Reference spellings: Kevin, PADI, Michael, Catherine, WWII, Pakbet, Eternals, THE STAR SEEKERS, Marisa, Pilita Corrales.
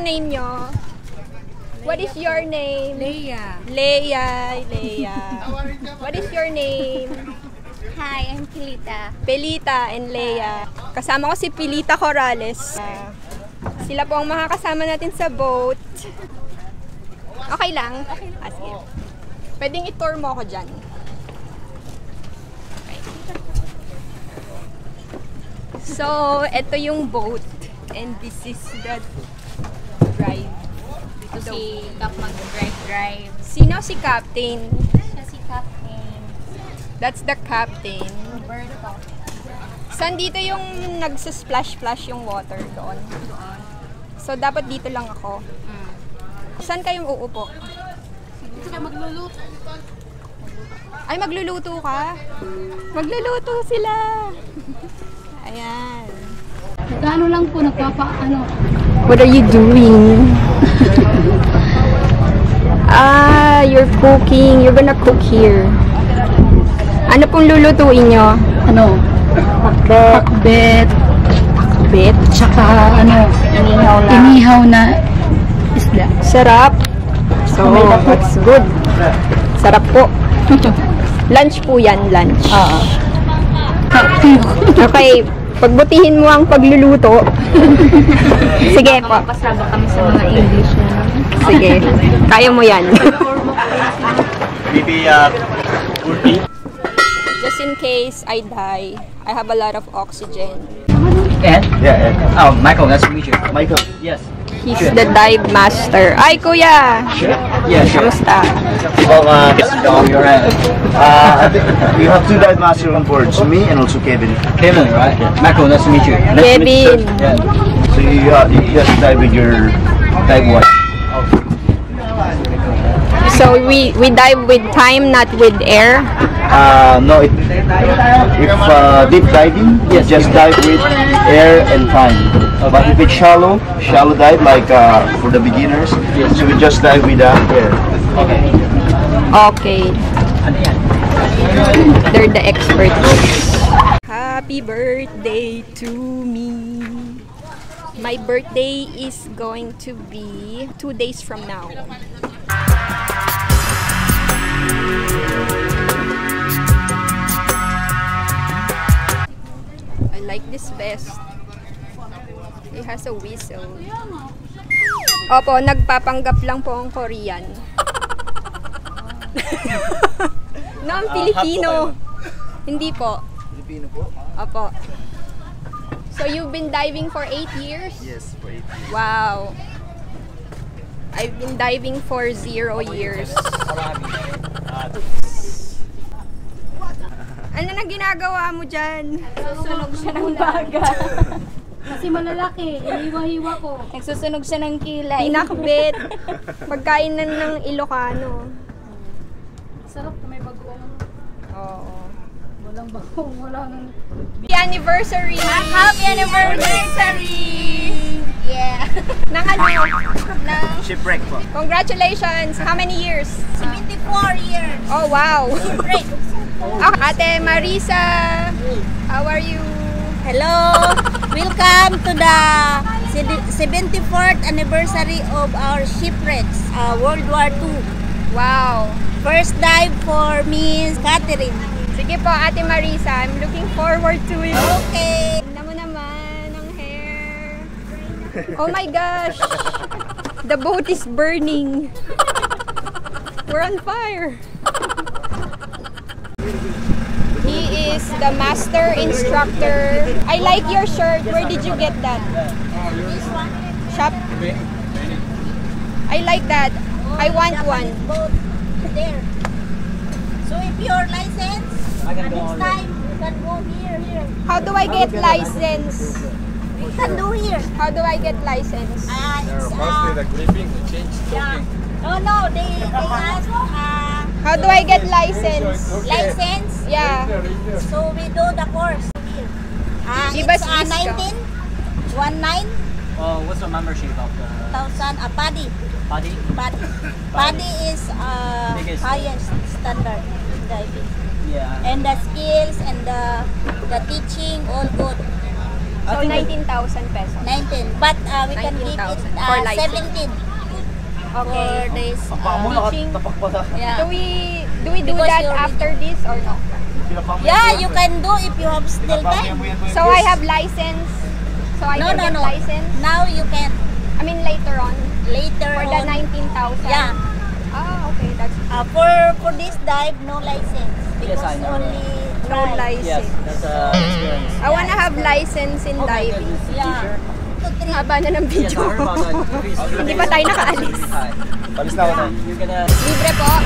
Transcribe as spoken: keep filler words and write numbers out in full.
anong name nyo? What is your name? Leia. Leia. Leia. What is your name? Hi, I'm Pilita. Pilita and Leia. Kasama ko si Pilita Corrales. Sila po ang makakasama natin sa boat. Okay lang? Ah, sige. Pwedeng i-tour mo ako dyan. So, ito yung boat. And this is the ride. Ito si Cap mag-drive-drive. Sino si Captain? Siya si Captain. That's the Captain. Roberto. Saan dito yung nagsasplash-splash yung water doon? Doon. So, dapat dito lang ako. Mm. Saan kayong uupo? Sila magluluto. Ay, magluluto ka? Magluluto sila. Ayan. Gano lang po, nagpapaano. What are you doing? Ah, you're cooking. You're gonna cook here. Ano pong lulutuin nyo? Ano? Pakbet. Pakbet. Pakbet? Tsaka ano? Inihaw na. Inihaw na isla. Sarap. So, that's good. Sarap po. Lunch po yan, lunch. Oo. Okay. Pagbutihin mo ang pagluluto. Sige po. Mapapasabak kami sa mga English na. Sige. Kaya mo yan. Maybe uh, forty. Just in case I die, I have a lot of oxygen. Ed? Yeah, Ed. Oh, Michael, nice to meet you. Michael, yes. He's the dive master. Ay, kuya! Yeah, sure. Kamusta? Well, uh, you're right. Uh, I think we have two dive masters on board, so me and also Kevin. Kevin, right? Yeah. Michael, nice to meet you. Nice Kevin. To meet you. Yeah. So you, uh, you have to dive with your dive watch. So we we dive with time, not with air. Uh, no, it, if uh, deep diving, yes, just dive with air and time. Okay. But if it's shallow, shallow dive like uh, for the beginners, yes. So we just dive with the air. Okay. Okay. They're the experts. Happy birthday to me. My birthday is going to be two days from now. I like this vest. It has a whistle. Opo, nagpapanggap lang po ang Korean. No, ang Pilipino. Hindi po. Pilipino po? Opo. So you've been diving for eight years? Yes, for eight years. Wow. I've been diving for zero years. Ano na ginagawa mo dyan? Susunog siya ng baga. Kasi malalaki, iniwa-hiwa ko. Nagsusunog siya ng kilay. Pinakbet. Pagkain na ng Ilocano. Sarap na may bagoong. Oo. Walang bagoong, wala nang... Happy anniversary! Happy anniversary! Yeah. Nang ano? Nang... Shipwreck po. Congratulations! How many years? seventy-four years! Oh, wow! Shipwreck! Ate Marisa! How are you? Hello! Welcome to the seventy-fourth anniversary of our shipwrecks, uh, World War Two. Wow! First dive for me, Catherine. Sige po, Ate Marisa. I'm looking forward to it. Okay! Tignan mo naman ang hair. Oh my gosh! The boat is burning. We're on fire. He is the master instructor. I like your shirt. Where did you get that? Shop? I like that. I want one. There. So if your license, next time you can go here, here. How do I get license? You can do here. How do I get license? Uh, it's, uh, the clipping, the change yeah. No, no, they, they ask. Uh, How do I get license? License? Yeah. So we do the course. Uh, it's uh, nineteen, one nine. Uh, what's the membership of the? Thousand, uh, PADI. PADI? PADI. PADI is uh, highest standard in diving. Yeah. And the skills and the the teaching all good. So nineteen thousand pesos. nineteen. But uh, we can give it uh, seventeen. Okay. For this uh, teaching. Yeah. Do we do we do because that after this or no? Yeah, you can do if you have still time. So I have license. So I no, can no, no. license. Now you can. I mean later on. Later for on. For the nineteen thousand. Yeah. Ah, okay. That's uh, for for this dive no license because yes, only no drive. License. Yes, that's uh, experience. I yeah, wanna have license in okay, diving. Yeah. Haba na ng video. Hindi pa tayo nakaalis. Palis na ako. Libre po.